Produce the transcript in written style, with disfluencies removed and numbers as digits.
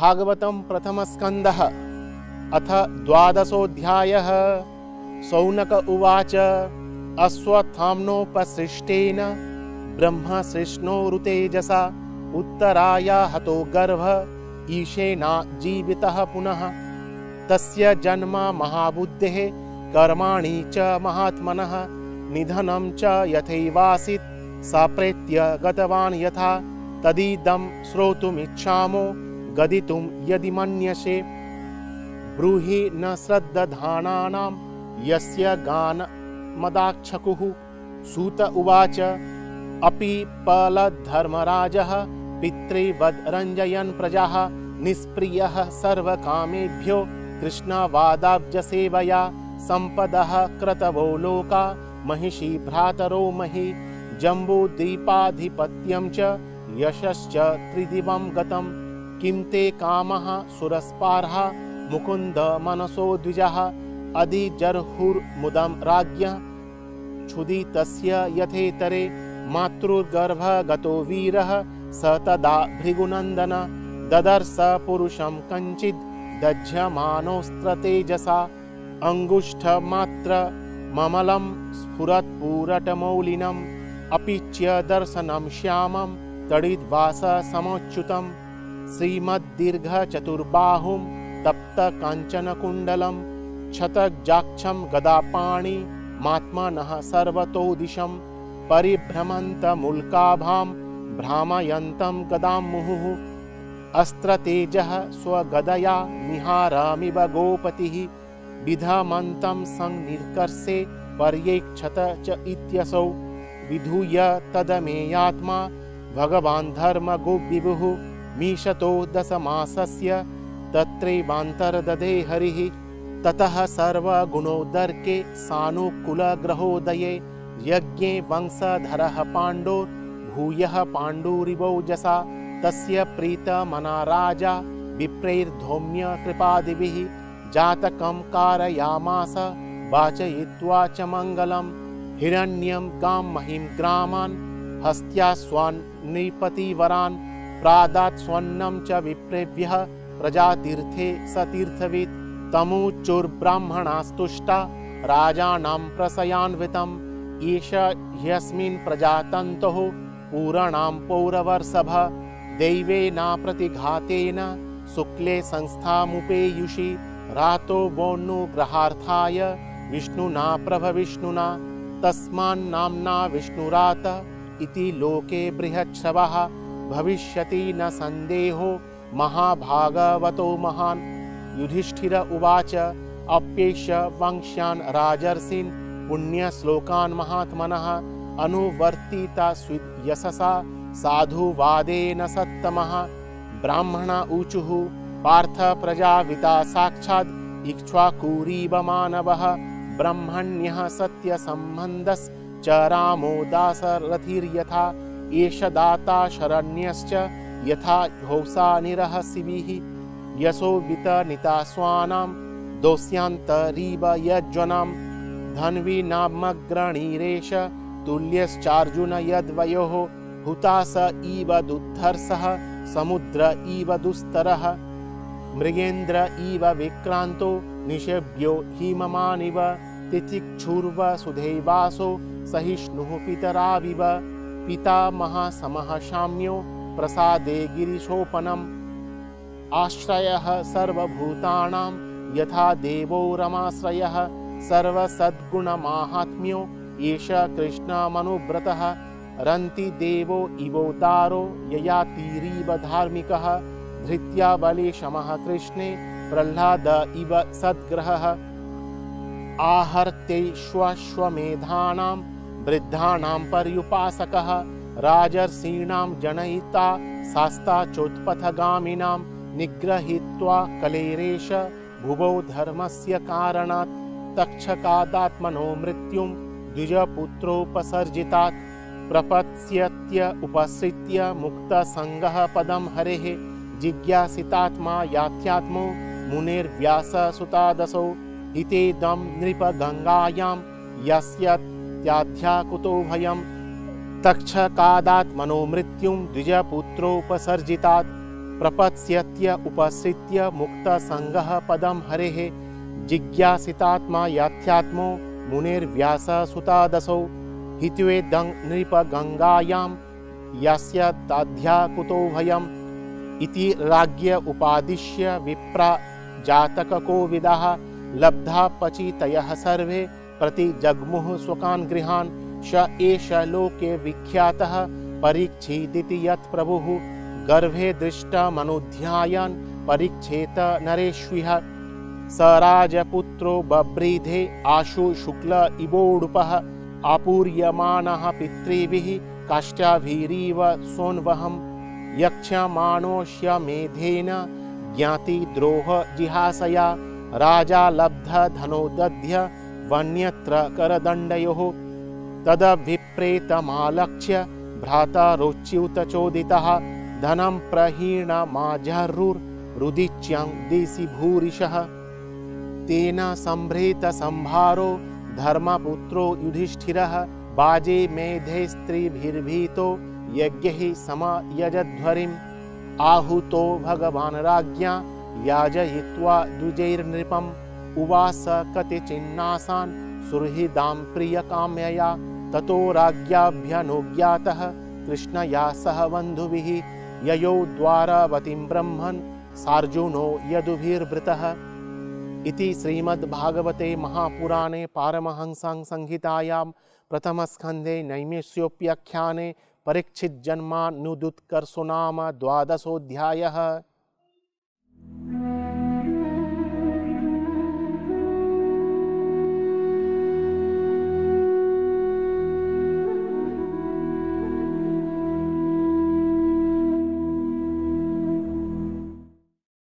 भागवतं प्रथमस्कन्धः अथ द्वादशोऽध्यायः। सौनक उवाच। अश्वत्थाम्नोपसृष्टेन ब्रह्म सृष्णोरुतेजसा उत्तराया हतो गर्भ ईशेना जीवितः पुनः। तस्य जन्म महाबुद्धेः कर्माणि च महात्मनः निधनं च यथैवासीत् साप्रेत्य गतवान् यथा। तदीदं श्रोतुमिच्छामो गदितुं यदि मन्यसे। ब्रूहि न श्रद्धानानां यस्य गानमदाक्षकुः। सूत उवाच। अपि पलधर्मराजः पितृवद् रञ्जयन् प्रजाः निष्प्रियः सर्वकामेभ्यो कृष्णवादाब्जसेवया। सम्पदः क्रतवो लोका महिषी भ्रातरो मही। जम्बूद्वीपाधिपत्यं च यशश्च त्रिदिवं गतं। किं ते कामः सुरस्पार्हा मुकुन्द मनसो द्विजः। अधिजर्हुर्मुदं राज्ञः क्षुदितस्य यथेतरे। मातृगर्भगतो वीरः स तदा भृगुनन्दन। ददर्श पुरुषं कञ्चिद् दध्यमानोऽस्त्रतेजसा। अङ्गुष्ठमात्र ममलं स्फुरत्पुरटमौलिनम्। अपीच्य दर्शनं श्यामं तडिद्वास समुच्युतं। श्रीमद्दीर्घचतुर्बाहुं तप्तकाञ्चनकुण्डलं। छतजाक्षं गदापाणिमात्मनः सर्वतो दिशं। परिभ्रमन्तमुल्काभां भ्रामयन्तं गदां मुहुः। अस्त्रतेजः स्वगदया निहारामिव गोपतिः। विधमन्तं संनिर्कर्षे पर्येक्षत च इत्यसौ। विधूय तदमेयात्मा भगवान् धर्मगोविभुः। मीशतो दशमासस्य तत्रैवान्तर्दधे हरिः। ततः सर्वगुणोदर्के सानुकूलग्रहोदये। यज्ञे वंशधरः पाण्डो भूयः पाण्डुरिवौजसा। तस्य प्रीतमना राजा विप्रैर्धौम्य कृपादिभिः। जातकं कारयामास वाचयित्वा च मङ्गलम्। हिरण्यं गां महिं ग्रामान् हस्त्यास्वान् नृपतिवरान्। प्रादात् स्वन्नं च विप्रेभ्यः प्रजातीर्थे सतीर्थवित्। तमुचुर्ब्राह्मणास्तुष्टा राजानां प्रसयान्वितम्। एष ह्यस्मिन् प्रजातन्तोः पूराणां पौरवर्षभ। दैवेन प्रतिघातेन शुक्ले संस्थामुपेयुषि। रातो वोऽनुग्रहार्थाय विष्णुना प्रभविष्णुना। तस्मान्नाम्ना विष्णुरात इति लोके बृहच्छ्रवः। भविष्यति न सन्देहो महाभागवतो महान्। युधिष्ठिर उवाच। अप्येष वंश्यान् राजर्षीन् पुण्यश्लोकान् महात्मनः। अनुवर्तिता स्विद्यशसा साधुवादेन सत्तमः। ब्राह्मणा ऊचुः। पार्थ प्रजाविता साक्षाद् इक्ष्वाकुरीव मानवः। ब्रह्मण्यः सत्यसम्बन्धश्च रामो दासरथिर्यथा। एष दाता शरण्यश्च यथा हौसा निरहसिभिः। यशोवितनिता स्वानां दोस्यान्तरीव यज्ज्वनां। धन्वीनामग्रणीरेष तुल्यश्चार्जुन यद्वयोः। हुतास इव दुद्धर्षः समुद्र इव दुस्तरः। मृगेन्द्र इव विक्रान्तो निषेव्यो हिममानिव। तितिक्षुर्व सुधैवासो सहिष्णुः पितराविव। पितामहः समः शाम्यो प्रसादे गिरिशोपनम्। आश्रयः सर्वभूतानां यथा देवो रमाश्रयः। सर्वसद्गुणमाहात्म्यो एष कृष्णमनुव्रतः। रन्ति देवो इवोदारो ययातिरीव धार्मिकः। धृत्या बले शमः कृष्णे प्रह्लाद इव सद्ग्रहः। आहर्त्यैष्वश्वमेधानां वृद्धानां पर्युपासकः। राजर्षीणां जनयिता सास्ता चोत्पथगामिनां। निग्रहीत्वा कलेरेश भुवो धर्मस्य कारणात्। तक्षकादात्मनो मृत्युं द्विजपुत्रोपसर्जितात्। प्रपत्स्यत्य उपसृत्य मुक्तसङ्गः पदं हरेः। जिज्ञासितात्मा याथ्यात्मो मुनिर्व्याससुतादसौ। हितेदं नृपगङ्गायां यस्यत्याध्याकुतो भयं। तक्षकादात्मनो मृत्युं द्विजपुत्रोपसर्जितात्। प्रपत्स्यत्य उपसृत्य मुक्ता संगः पदम हरेः जिज्ञासितात्मा याथ्यात्मो मुनिर्व्यास सुतादसौ हितवे नृप गंगायां यस्य ताध्या कुतो भयम् इति राज्ञ उपादिश्य विप्रा जातक कोविदाः लब्धा पचितयः सर्वे प्रति जग्मुः स्वकान् गृहान् स एष लोके विख्यातः परीक्षिदिति यत् प्रभुः गर्भे दृष्टमनुध्यायन् परीक्षेत नरेष्विह स राजपुत्रो बब्रीधे आशु शुक्ल इवोडुपः आपूर्यमानः पितृभिः काष्ठाभिरीव सोन्वहम् यक्ष्यमाणोऽस्य मेधेन ज्ञाति द्रोह जिहासया राजा लब्ध धनोदध्य वन्यत्र करदण्डयोः तद विप्रेतमालक्ष्य भ्राता रोच्युत चोदितः धनं प्रहीण माजरुरुदिच्यं देसि भूरिशः तेन संभृत संभारो धर्मपुत्रो युधिष्ठिरः बाजे मेधे स्त्रीभिर्भीतो यज्ञहि समयजध्वरिम् आहुतो भगवान् राज्ञा याजयित्वा द्विजैर्नृपम् उवास कतिचिन्नासान् सुहृदां प्रियकाम्यया ततो राज्ञाभ्यनुज्ञातः कृष्णया सह बन्धुभिः ययौ द्वारवतीं ब्रह्मन् सार्जुनो यदुभिर्भृतः इति श्रीमद्भागवते महापुराणे पारमहंसां संहितायां प्रथमस्कन्धे नैमिष्योप्याख्याने परीक्षित जन्मानुदुत्कर्षो नाम 12वाँ अध्यायः।